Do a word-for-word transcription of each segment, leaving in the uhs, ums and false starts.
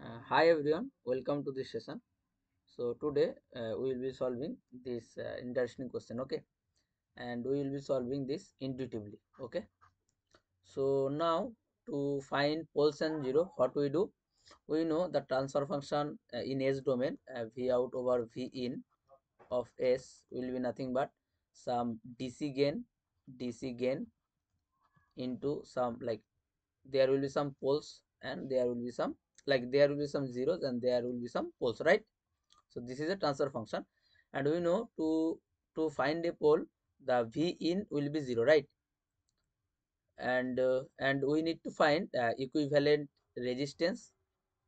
Uh, hi everyone, welcome to this session. So today uh, we will be solving this uh, interesting question, okay, and we will be solving this intuitively, okay. So now to find poles and zero, what we do, we know the transfer function uh, in S domain, uh, V out over V in of S will be nothing but some DC gain DC gain into some, like there will be some poles and there will be some, like there will be some zeros and there will be some poles, right? So this is a transfer function, and we know to to find a pole the V in will be zero, right? And uh, and we need to find uh, equivalent resistance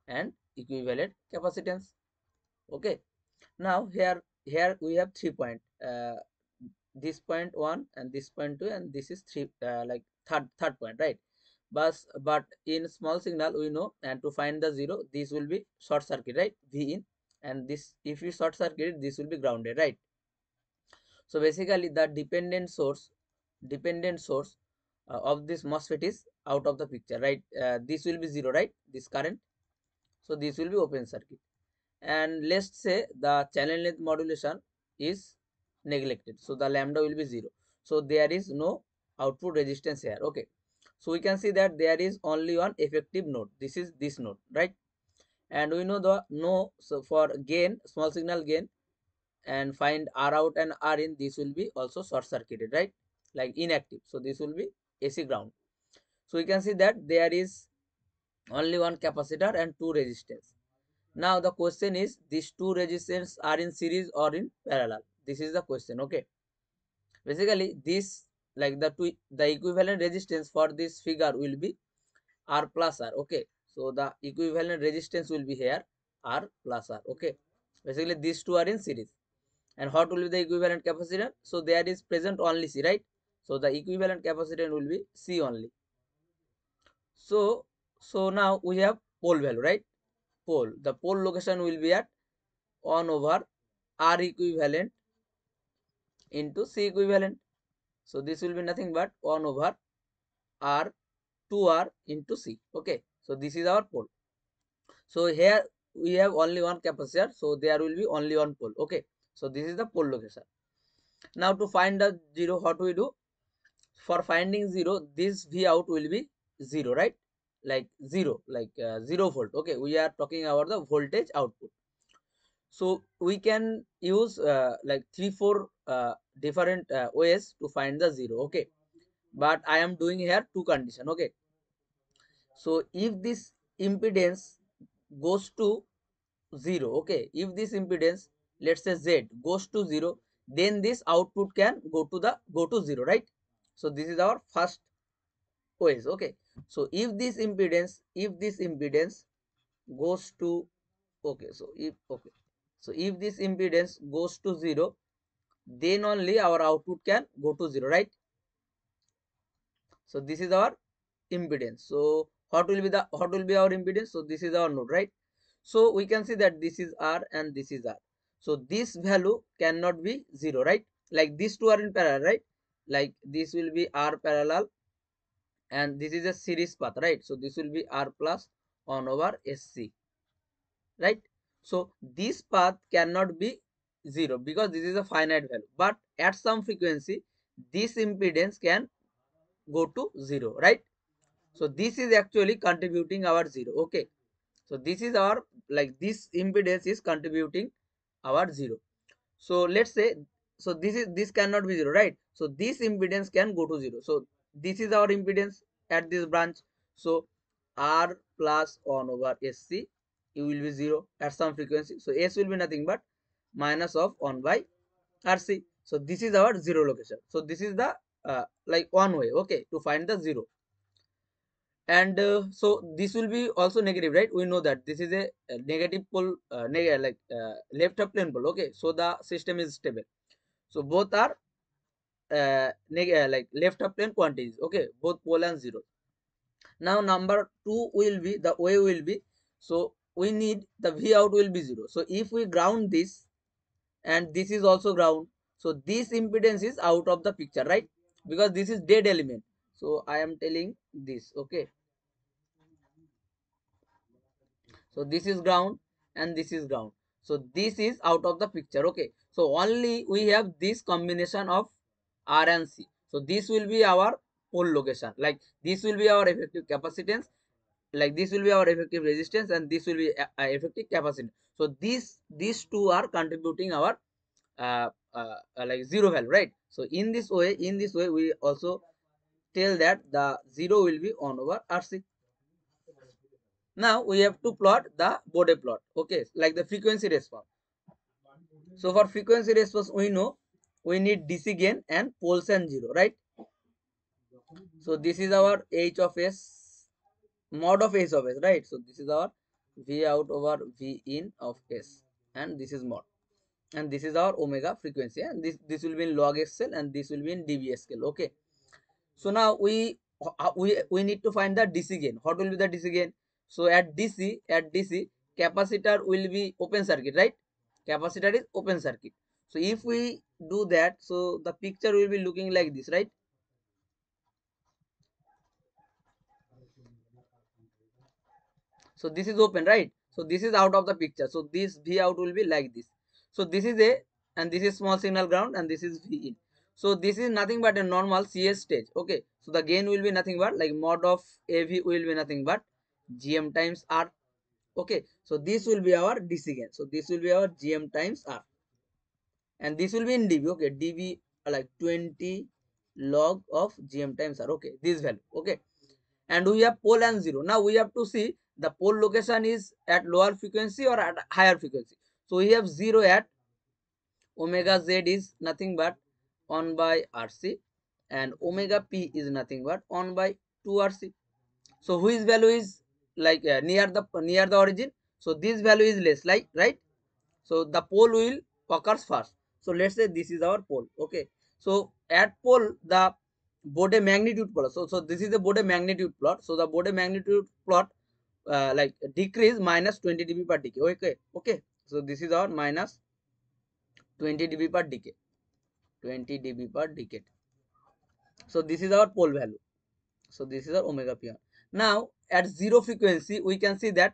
and equivalent capacitance, okay. Now here here we have three point, uh, this point one and this point two, and this is three, uh, like third third point, right? But, but in small signal we know, and to find the zero, this will be short circuit, right? V in, and this, if you short circuit, this will be grounded, right? So basically the dependent source dependent source uh, of this MOSFET is out of the picture, right? Uh, this will be zero, right? This current, so this will be open circuit. And let's say the channel length modulation is neglected, so the lambda will be zero, so there is no output resistance here, okay. So we can see that there is only one effective node, this is this node, right? And we know the no, so for gain, small signal gain, and find R out and R in, this will be also short circuited, right? Like inactive, so this will be A C ground. So we can see that there is only one capacitor and two resistance. Now the question is, these two resistance are in series or in parallel? This is the question, okay. Basically this, like the two, the equivalent resistance for this figure will be R plus R, okay. So the equivalent resistance will be here R plus R, okay. Basically these two are in series. And what will be the equivalent capacitance? So there is present only C, right? So the equivalent capacitance will be C only. So, so now we have pole value, right? Pole. The pole location will be at one over R equivalent into C equivalent. So this will be nothing but one over R, two R into C, okay. So this is our pole. So here we have only one capacitor, so there will be only one pole, okay. So this is the pole location. Now to find the zero, what we do? For finding zero, this V out will be zero, right? Like zero, like uh, zero volt, okay. We are talking about the voltage output. So we can use uh, like three, four uh, different uh, ways to find the zero, okay. But I am doing here two condition, okay. So if this impedance goes to zero, okay. If this impedance, let's say Z, goes to zero, then this output can go to the go to zero, right? So this is our first ways, okay. So if this impedance, if this impedance goes to, okay. So if okay. So if this impedance goes to zero, then only our output can go to zero, right? So this is our impedance. So what will be the what will be our impedance? So this is our node, right? So we can see that this is R and this is R. So this value cannot be zero, right? Like these two are in parallel, right? Like this will be R parallel, and this is a series path, right? So this will be R plus one over S C, right? So this path cannot be zero because this is a finite value, but at some frequency this impedance can go to zero, right? So this is actually contributing our zero, okay. So this is our, like this impedance is contributing our zero. So let's say, so this is, this cannot be zero, right? So this impedance can go to zero. So this is our impedance at this branch. So R plus one over S C, it will be zero at some frequency. So S will be nothing but minus of one by R C. So this is our zero location. So this is the uh, like one way, okay, to find the zero. And uh, so this will be also negative, right? We know that this is a, a negative pole, uh, neg like uh, left half plane pole, okay. So the system is stable. So both are uh, neg like left half plane quantities, okay, both pole and zero. Now number two will be, the way will be, so we need the V out will be zero. So if we ground this, and this is also ground, so this impedance is out of the picture, right? Because this is dead element. So I am telling this, okay. So this is ground and this is ground. So this is out of the picture. Okay. So only we have this combination of R and C. So this will be our pole location. Like this will be our effective capacitance. Like this will be our effective resistance, and this will be effective capacitance. So these these two are contributing our uh, uh, like zero value, right? So in this way, in this way, we also tell that the zero will be one over R C. Now we have to plot the Bode plot, okay? Like the frequency response. So for frequency response, we know we need D C gain and poles and zero, right? So this is our H of S. Mod of H of S, right? So this is our V out over V in of S, and this is mod, and this is our omega frequency, and this this will be in log X scale and this will be in dB scale. Okay, so now we we we need to find the D C gain. What will be the D C gain? So at D C, at D C, capacitor will be open circuit, right? Capacitor is open circuit. So if we do that, so the picture will be looking like this, right? So this is open, right? So this is out of the picture. So this V out will be like this. So this is A, and this is small signal ground, and this is V in. So this is nothing but a normal C S stage. Okay. So the gain will be nothing but like mod of A V will be nothing but G M times R. Okay. So this will be our D C gain. So this will be our G M times R. And this will be in dB. Okay. dB like twenty log of G M times R. Okay. This value. Okay. And we have pole and zero. Now we have to see the pole location is at lower frequency or at higher frequency. So we have zero at omega Z is nothing but one by R C, and omega P is nothing but one by two R C. So which value is like uh, near the near the origin? So this value is less, like, right? So the pole will occurs first. So let's say this is our pole. Okay. So at pole the Bode magnitude plot. So so this is the Bode magnitude plot. So the Bode magnitude plot. Uh, like decrease minus twenty dB per decay. Okay, okay. So this is our minus twenty dB per decay, twenty dB per decade. So this is our pole value. So this is our omega P R. Now at zero frequency, we can see that.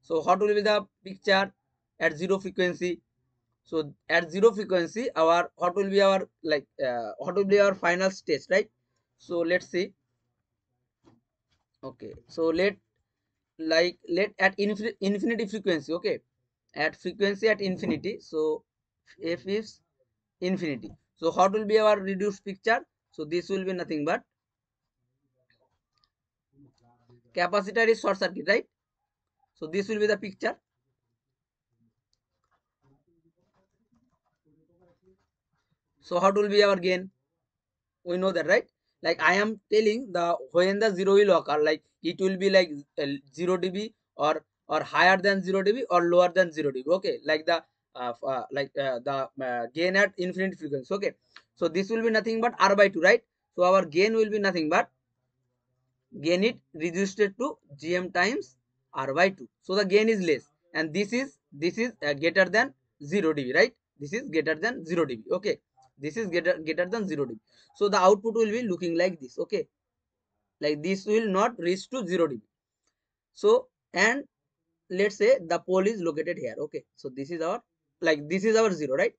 So what will be the picture at zero frequency? So at zero frequency, our what will be our like uh, what will be our final stage, right? So let's see. Okay, so let. Like let at infin infinity frequency, okay, at frequency at infinity, so F is infinity. So what will be our reduced picture? So this will be nothing but capacitor is short circuit, right? So this will be the picture. So what will be our gain? We know that, right? Like I am telling the when the zero will occur, like it will be like zero dB or or higher than zero dB or lower than zero dB. Okay, like the uh, uh, like uh, the uh, gain at infinite frequency. Okay, so this will be nothing but R by two, right? So our gain will be nothing but gain it reduced to G M times R by two. So the gain is less, and this is this is uh, greater than zero dB, right? This is greater than zero dB. Okay. This is greater, greater than zero dB. So the output will be looking like this. Okay. Like this will not reach to zero dB. So, and let's say the pole is located here. Okay. So this is our, like this is our zero, right?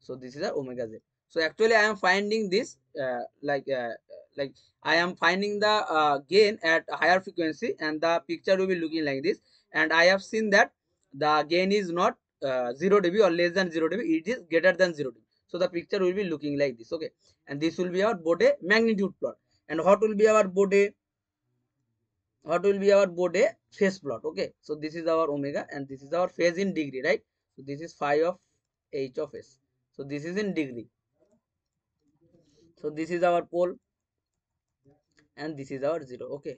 So this is our omega Z. So actually I am finding this, uh, like, uh, like I am finding the uh, gain at higher frequency, and the picture will be looking like this. And I have seen that the gain is not uh, zero dB or less than zero dB. It is greater than zero dB. So the picture will be looking like this, okay, and this will be our Bode magnitude plot. And what will be our Bode? What will be our Bode phase plot? Okay, so this is our omega, and this is our phase in degree, right? So this is phi of H of S. So this is in degree. So this is our pole, and this is our zero. Okay.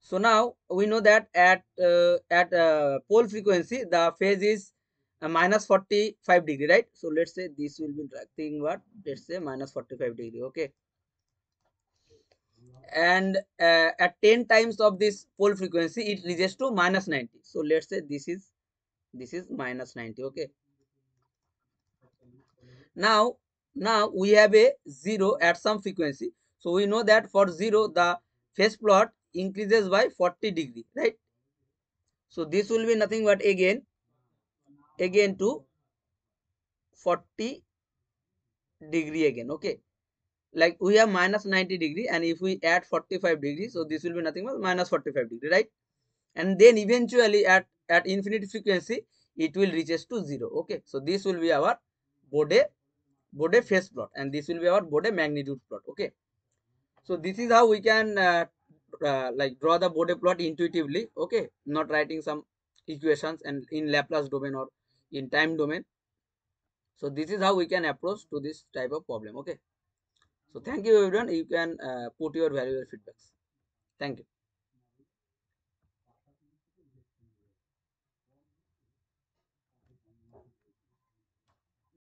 So now we know that at uh, at uh, pole frequency the phase is Uh, minus forty-five degree, right? So let's say this will be nothing but let's say minus forty-five degree. Okay, and uh, at ten times of this pole frequency it reaches to minus ninety. So let's say this is this is minus ninety. Okay, now now we have a zero at some frequency. So we know that for zero the phase plot increases by forty degree, right? So this will be nothing but again again to forty degree again. Okay, like we have minus ninety degree, and if we add forty-five degree, so this will be nothing but minus forty-five degree, right? And then eventually at at infinite frequency it will reaches to zero. Okay, so this will be our Bode Bode phase plot, and this will be our Bode magnitude plot. Okay, so this is how we can uh, uh, like draw the Bode plot intuitively. Okay, not writing some equations and in Laplace domain or in time domain. So this is how we can approach to this type of problem. Okay, so thank you everyone. You can uh, put your valuable feedbacks. Thank you.